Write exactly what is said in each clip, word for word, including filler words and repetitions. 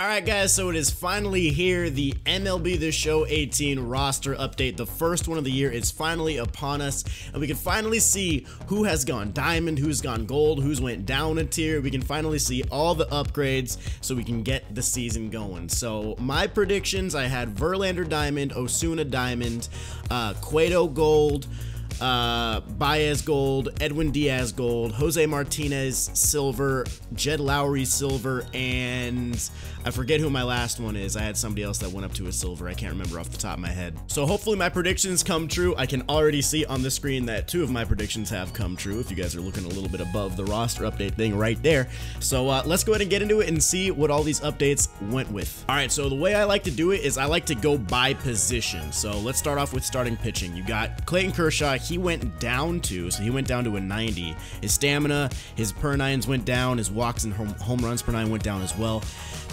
Alright guys, so it is finally here, the M L B The Show eighteen roster update, the first one of the year is finally upon us, and we can finally see who has gone diamond, who's gone gold, who's went down a tier. We can finally see all the upgrades so we can get the season going. So my predictions, I had Verlander diamond, Osuna diamond, uh, Cueto gold, uh Baez gold, Edwin Diaz gold, Jose Martinez silver, Jed Lowry silver, and I forget who my last one is. I had somebody else that went up to a silver. I can't remember off the top of my head. So hopefully my predictions come true. I can already see on the screen that two of my predictions have come true, if you guys are looking a little bit above the roster update thing right there. So uh, let's go ahead and get into it and see what all these updates went with. All right, so the way I like to do it is I like to go by position. So let's start off with starting pitching. You got Clayton Kershaw. He went down to, so he went down to a ninety. His stamina, his per nines went down, his walks and home, home runs per nine went down as well.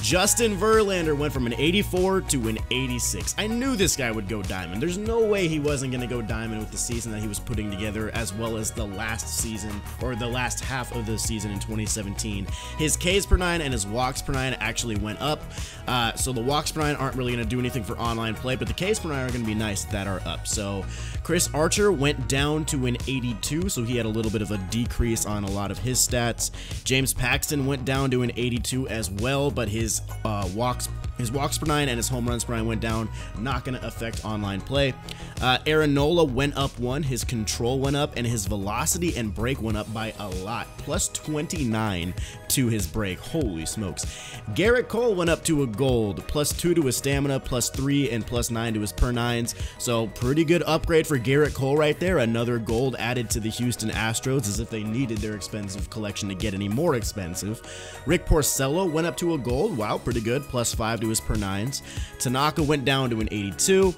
Justin Verlander went from an eighty-four to an eighty-six. I knew this guy would go diamond. There's no way he wasn't going to go diamond with the season that he was putting together, as well as the last season, or the last half of the season in twenty seventeen. His Ks per nine and his walks per nine actually went up. Uh, so the walks per nine aren't really going to do anything for online play, but the Ks per nine are going to be nice that are up. So Chris Archer went down to an eighty-two, so he had a little bit of a decrease on a lot of his stats. James Paxton went down to an eighty-two as well, but his uh, walks his walks per nine and his home runs per nine went down, not going to affect online play. Uh, Aaron Nola went up one, his control went up, and his velocity and break went up by a lot, plus twenty-nine to his break. Holy smokes. Garrett Cole went up to a gold, plus two to his stamina, plus three, and plus nine to his per nines, so pretty good upgrade for Garrett Cole right there. Another gold added to the Houston Astros, as if they needed their expensive collection to get any more expensive. Rick Porcello went up to a gold. Wow, pretty good. Plus five to his per nines. Tanaka went down to an eighty-two.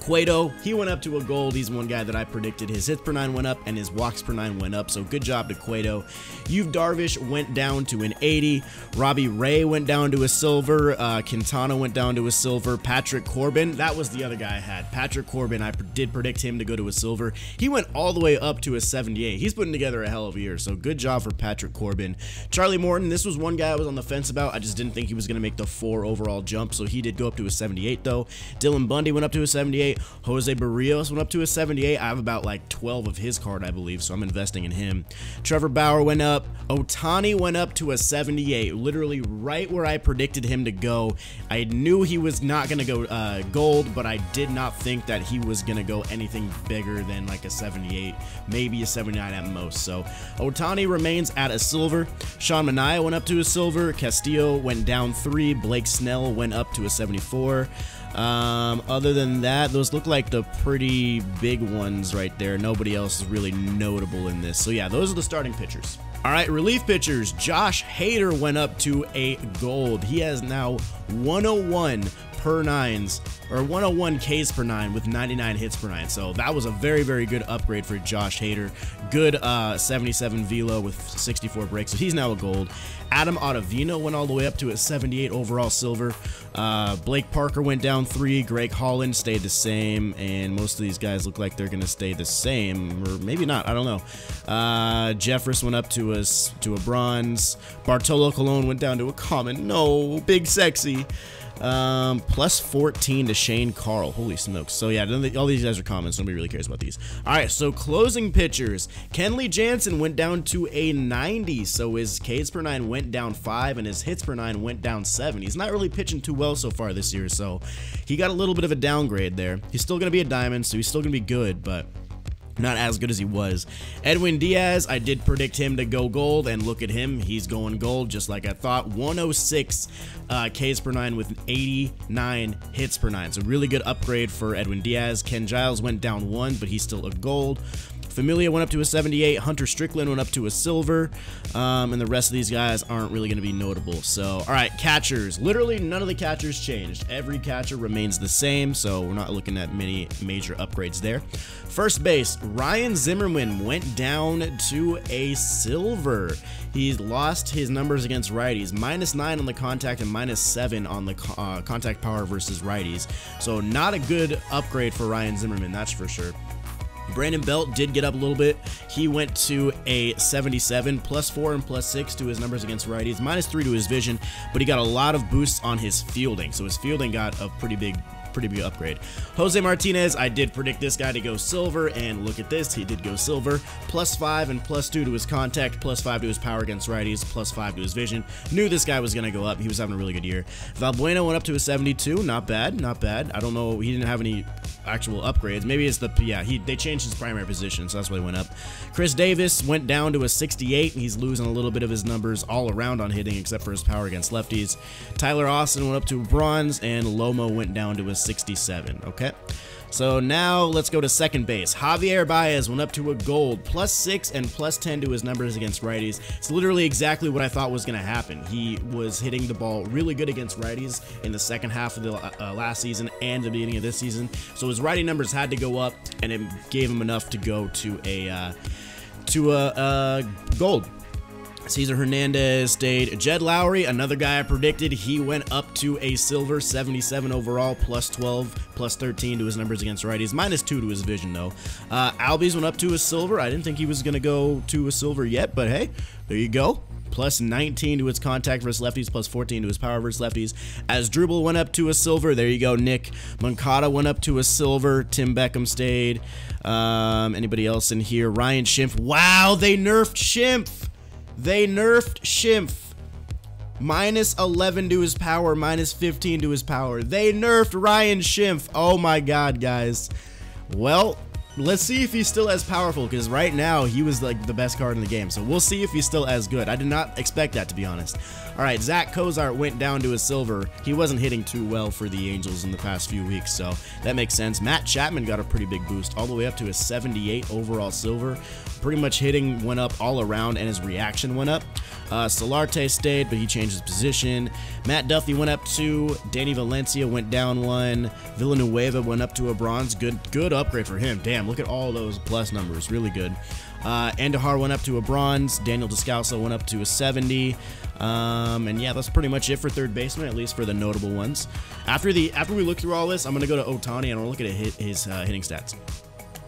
Cueto, he went up to a gold. He's one guy that I predicted. His hits per nine went up and his walks per nine went up, so good job to Cueto. Yu Darvish went down to an eighty. Robbie Ray went down to a silver. Uh, Quintana went down to a silver. Patrick Corbin, that was the other guy I had. Patrick Corbin, I did predict him to go to a silver. He went all the way up to a seventy-eight. He's putting together a hell of a year, so good job for Patrick Corbin. Charlie Morton, this was one guy I was on the fence about. I just didn't think he was going to make the four overall jump, so he did go up to a seventy-eight, though. Dylan Bundy went up to a seventy-eight. Jose Barrios went up to a seventy-eight. I have about like twelve of his card, I believe, so I'm investing in him. Trevor Bauer went up. Ohtani went up to a seventy-eight, literally right where I predicted him to go. I knew he was not going to go uh, gold, but I did not think that he was going to go anything bigger than like a seventy-eight, maybe a seventy-nine at most. So Ohtani remains at a silver. Sean Manaea went up to a silver. Castillo went down three. Blake Snell went up to a seventy-four. Um, other than that, those look like the pretty big ones right there. Nobody else is really notable in this. So yeah, those are the starting pitchers. All right, relief pitchers. Josh Hader went up to a gold. He has now one oh one per nines, or one oh one Ks per nine with ninety-nine hits per nine. So that was a very, very good upgrade for Josh Hader. Good uh, seventy-seven velo with sixty-four breaks. So he's now a gold. Adam Ottavino went all the way up to a seventy-eight overall silver. Uh, Blake Parker went down three. Greg Holland stayed the same. And most of these guys look like they're going to stay the same, or maybe not. I don't know. Uh, Jeffress went up to a, to a bronze. Bartolo Colon went down to a common. No, big sexy. Um, plus fourteen to Shane Carl. Holy smokes. So yeah, all these guys are common, so nobody really cares about these. All right, so closing pitchers. Kenley Jansen went down to a ninety, so his Ks per nine went down five, and his hits per nine went down seven. He's not really pitching too well so far this year, so he got a little bit of a downgrade there. He's still going to be a diamond, so he's still going to be good, but not as good as he was. Edwin Diaz, I did predict him to go gold, and look at him. He's going gold just like I thought. one oh six uh, Ks per nine with eighty-nine hits per nine. So really good upgrade for Edwin Diaz. Ken Giles went down one, but he's still a gold. Familia went up to a seventy-eight. Hunter Strickland went up to a silver. Um, and the rest of these guys aren't really going to be notable. So, all right, catchers. Literally none of the catchers changed. Every catcher remains the same, so we're not looking at many major upgrades there. First base, Ryan Zimmerman went down to a silver. He's lost his numbers against righties. Minus nine on the contact and minus seven on the uh, contact power versus righties. So not a good upgrade for Ryan Zimmerman, that's for sure. Brandon Belt did get up a little bit. He went to a seventy-seven, plus four and plus six to his numbers against righties, minus three to his vision, but he got a lot of boosts on his fielding, so his fielding got a pretty big pretty big upgrade. Jose Martinez, I did predict this guy to go silver, and look at this, he did go silver. Plus five and plus two to his contact, plus five to his power against righties, plus five to his vision. Knew this guy was going to go up. He was having a really good year. Valbuena went up to a seventy-two. Not bad, not bad. I don't know. He didn't have any actual upgrades. Maybe it's the, yeah, he, they changed his primary position, so that's why he went up. Chris Davis went down to a sixty-eight, and he's losing a little bit of his numbers all around on hitting, except for his power against lefties. Tyler Austin went up to bronze, and Lomo went down to a sixty-seven. Okay, so now let's go to second base. Javier Baez went up to a gold, plus six and plus ten to his numbers against righties. It's literally exactly what I thought was going to happen. He was hitting the ball really good against righties in the second half of the uh, last season and the beginning of this season, so his righty numbers had to go up, and it gave him enough to go to a uh, to a uh, gold. Cesar Hernandez stayed. Jed Lowry, another guy I predicted, he went up to a silver, seventy-seven overall, plus twelve, plus thirteen to his numbers against righties, minus two to his vision, though. Uh, Albies went up to a silver. I didn't think he was going to go to a silver yet, but hey, there you go. Plus nineteen to his contact versus lefties, plus fourteen to his power versus lefties. Asdrubal went up to a silver. There you go, Nick. Moncada went up to a silver. Tim Beckham stayed. Um, anybody else in here? Ryan Schimpf. Wow, they nerfed Schimpf. They nerfed Schimpf, minus eleven to his power, minus fifteen to his power. They nerfed Ryan Schimpf. Oh my god, guys. Well, let's see if he's still as powerful, because right now he was like the best card in the game, so we'll see if he's still as good. I did not expect that, to be honest. All right, Zach Cozart went down to a silver. He wasn't hitting too well for the Angels in the past few weeks, so that makes sense. Matt Chapman got a pretty big boost, all the way up to a seventy-eight overall silver. Pretty much hitting went up all around, and his reaction went up. Uh, Solarte stayed, but he changed his position. Matt Duffy went up two. Danny Valencia went down one. Villanueva went up to a bronze. Good, good upgrade for him. Damn. Look at all those plus numbers. Really good. Uh, Andahar went up to a bronze. Daniel Descalso went up to a seventy. Um, and yeah, that's pretty much it for third baseman, at least for the notable ones. After the after we look through all this, I'm going to go to Ohtani and I'll look at his, his uh, hitting stats.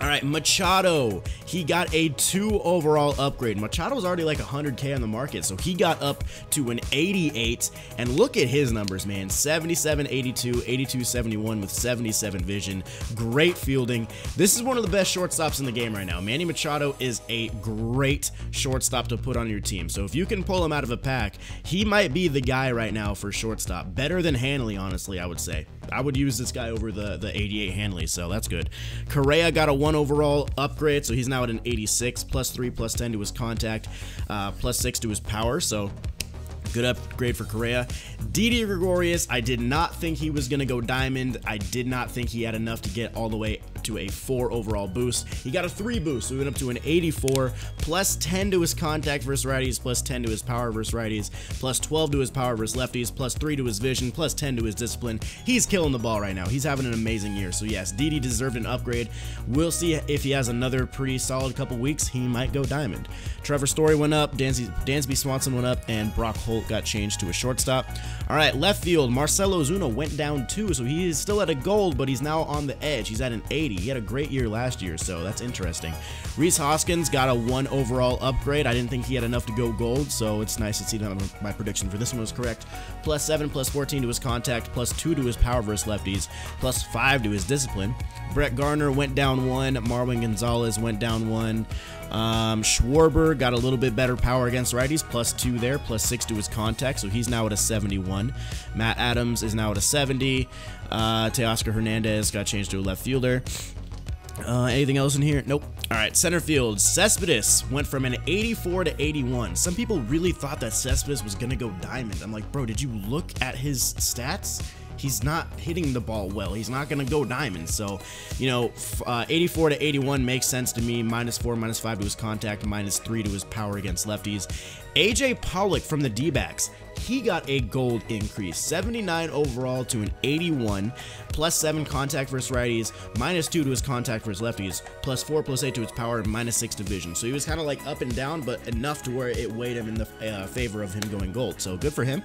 All right, Machado, he got a two overall upgrade. Machado's already like one hundred K on the market, so he got up to an eighty-eight, and look at his numbers, man. seventy-seven, eighty-two, eighty-two, seventy-one with seventy-seven vision. Great fielding. This is one of the best shortstops in the game right now. Manny Machado is a great shortstop to put on your team, so if you can pull him out of a pack, he might be the guy right now for shortstop. Better than Hanley, honestly, I would say. I would use this guy over the, the eighty-eight Hanley, so that's good. Correa got a one overall upgrade, so he's now at an eighty-six, plus three, plus ten to his contact, uh, plus six to his power, so good upgrade for Correa. Didi Gregorius, I did not think he was going to go diamond. I did not think he had enough to get all the way to a four overall boost. He got a three boost, so he went up to an eighty-four, plus ten to his contact versus righties, plus ten to his power versus righties, plus twelve to his power versus lefties, plus three to his vision, plus ten to his discipline. He's killing the ball right now. He's having an amazing year, so yes, Didi deserved an upgrade. We'll see if he has another pretty solid couple weeks. He might go diamond. Trevor Story went up, Dansby, Dansby Swanson went up, and Brock Holt got changed to a shortstop. All right, left field, Marcelo Zuna went down too, so he is still at a gold, but he's now on the edge. He's at an eighty. He had a great year last year, so that's interesting. Rhys Hoskins got a one overall upgrade. I didn't think he had enough to go gold, so it's nice to see that my prediction for this one was correct. Plus seven, plus fourteen to his contact, plus two to his power versus lefties, plus five to his discipline. Brett Garner went down one. Marwin Gonzalez went down one. Um, Schwarber got a little bit better power against righties, plus two there, plus six to his contact, so he's now at a seventy-one. Matt Adams is now at a seventy. Uh, Teoscar Hernandez got changed to a left fielder. Uh, anything else in here? Nope. All right, center field. Cespedes went from an eighty-four to eighty-one. Some people really thought that Cespedes was going to go diamond. I'm like, bro, did you look at his stats? He's not hitting the ball well. He's not going to go diamond. So, you know, uh, eighty-four to eighty-one makes sense to me. Minus four, minus five to his contact, minus three to his power against lefties. A J Pollock from the D-backs, he got a gold increase, seventy-nine overall to an eighty-one, plus seven contact versus righties, minus two to his contact versus lefties, plus four, plus eight to his power, and minus six to vision. So he was kind of like up and down, but enough to where it weighed him in the uh, favor of him going gold. So good for him.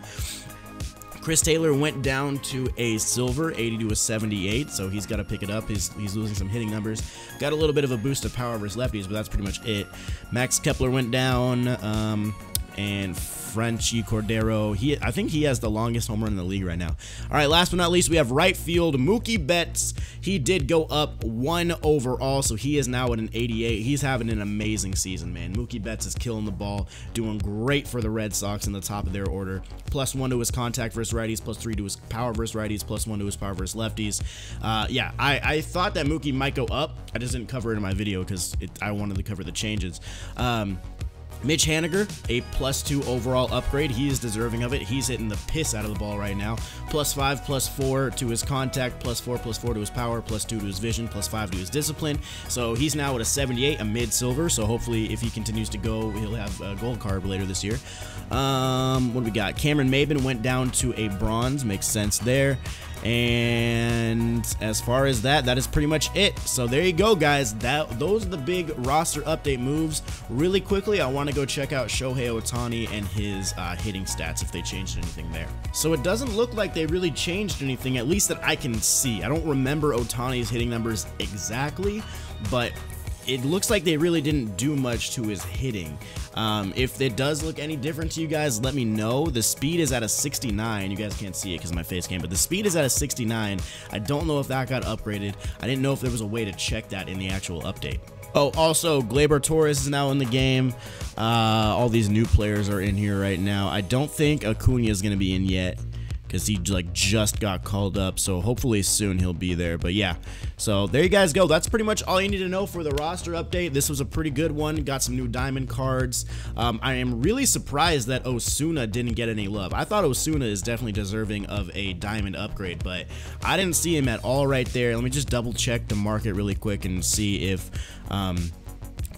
Chris Taylor went down to a silver, eighty to a seventy-eight, so he's got to pick it up. He's, he's losing some hitting numbers. Got a little bit of a boost of power versus lefties, but that's pretty much it. Max Kepler went down, um, and Frenchie Cordero. He, I think he has the longest home run in the league right now. All right, last but not least, we have right field Mookie Betts. He did go up one overall, so he is now at an eighty-eight. He's having an amazing season, man. Mookie Betts is killing the ball, doing great for the Red Sox in the top of their order. Plus one to his contact versus righties, plus three to his power versus righties, plus one to his power versus lefties. Uh, yeah, I, I thought that Mookie might go up. I just didn't cover it in my video because I wanted to cover the changes. Um, Mitch Haniger, a plus two overall upgrade. He is deserving of it. He's hitting the piss out of the ball right now. Plus five, plus four to his contact, plus four, plus four to his power, plus two to his vision, plus five to his discipline. So he's now at a seventy-eight, a mid-silver. So hopefully if he continues to go, he'll have a gold card later this year. Um, what do we got? Cameron Maybin went down to a bronze. Makes sense there. And as far as that, that is pretty much it. So there you go, guys. That those are the big roster update moves. Really quickly, I want to go check out Shohei Ohtani and his uh, hitting stats if they changed anything there. So it doesn't look like they really changed anything, at least that I can see. I don't remember Ohtani's hitting numbers exactly, but it looks like they really didn't do much to his hitting. Um, if it does look any different to you guys, let me know. The speed is at a sixty-nine. You guys can't see it because of my face cam, but the speed is at a sixty-nine. I don't know if that got upgraded. I didn't know if there was a way to check that in the actual update. Oh, also, Gleyber Torres is now in the game. Uh, all these new players are in here right now. I don't think Acuna is going to be in yet, because he like just got called up, so hopefully soon he'll be there. But yeah, so there you guys go. That's pretty much all you need to know for the roster update. This was a pretty good one. Got some new diamond cards. Um, I am really surprised that Osuna didn't get any love. I thought Osuna is definitely deserving of a diamond upgrade, but I didn't see him at all right there. Let me just double check the market really quick and see if um,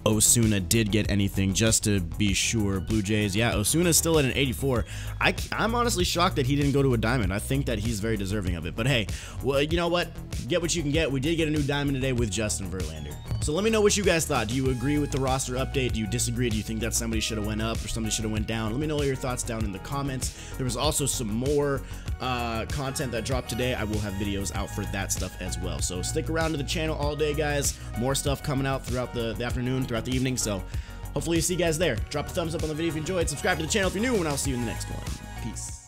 Osuna did get anything, just to be sure. Blue Jays, yeah, Osuna's still at an eighty-four. I, I'm honestly shocked that he didn't go to a diamond. I think that he's very deserving of it. But hey, well, you know what? Get what you can get. We did get a new diamond today with Justin Verlander. So let me know what you guys thought. Do you agree with the roster update? Do you disagree? Do you think that somebody should have went up or somebody should have went down? Let me know all your thoughts down in the comments. There was also some more uh, content that dropped today. I will have videos out for that stuff as well. So stick around to the channel all day, guys. More stuff coming out throughout the, the afternoon, throughout the evening. So hopefully you see you guys there. Drop a thumbs up on the video if you enjoyed. Subscribe to the channel if you're new, and I'll see you in the next one. Peace.